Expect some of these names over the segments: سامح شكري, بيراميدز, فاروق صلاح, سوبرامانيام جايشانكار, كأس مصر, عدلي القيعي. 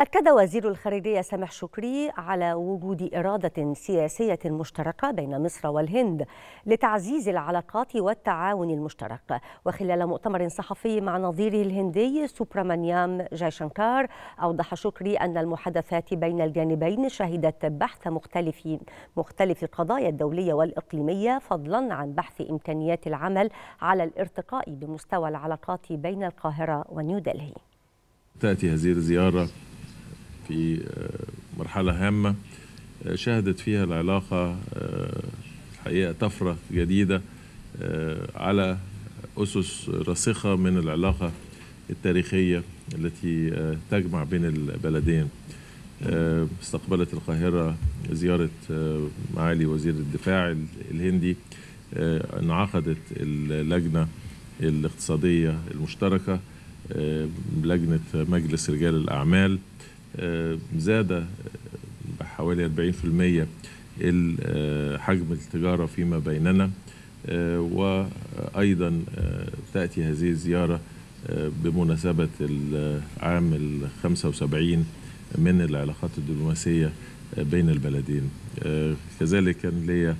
أكد وزير الخارجية سامح شكري على وجود إرادة سياسية مشتركة بين مصر والهند لتعزيز العلاقات والتعاون المشترك. وخلال مؤتمر صحفي مع نظيره الهندي سوبرامانيام جايشانكار، أوضح شكري أن المحادثات بين الجانبين شهدت بحث مختلف القضايا الدولية والإقليمية، فضلا عن بحث إمكانيات العمل على الارتقاء بمستوى العلاقات بين القاهرة ونيودلهي. تأتي هذه الزيارة في مرحلة هامة شهدت فيها العلاقة الحقيقة طفرة جديدة على أسس راسخة من العلاقة التاريخية التي تجمع بين البلدين. استقبلت القاهرة زيارة معالي وزير الدفاع الهندي، انعقدت اللجنة الاقتصادية المشتركة، لجنة مجلس رجال الأعمال، زاد بحوالي 40% حجم التجارة فيما بيننا. وأيضا تأتي هذه الزيارة بمناسبة العام 75 من العلاقات الدبلوماسية بين البلدين. كذلك كان لي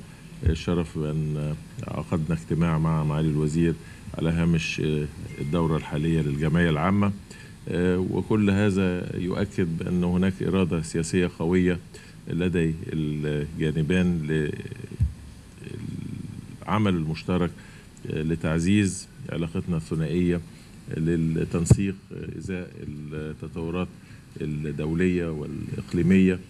الشرف أن عقدنا اجتماع مع معالي الوزير على هامش الدورة الحالية للجمعية العامة، وكل هذا يؤكد بأن هناك إرادة سياسية قوية لدي الجانبان للعمل المشترك لتعزيز علاقتنا الثنائية للتنسيق إزاء التطورات الدولية والإقليمية.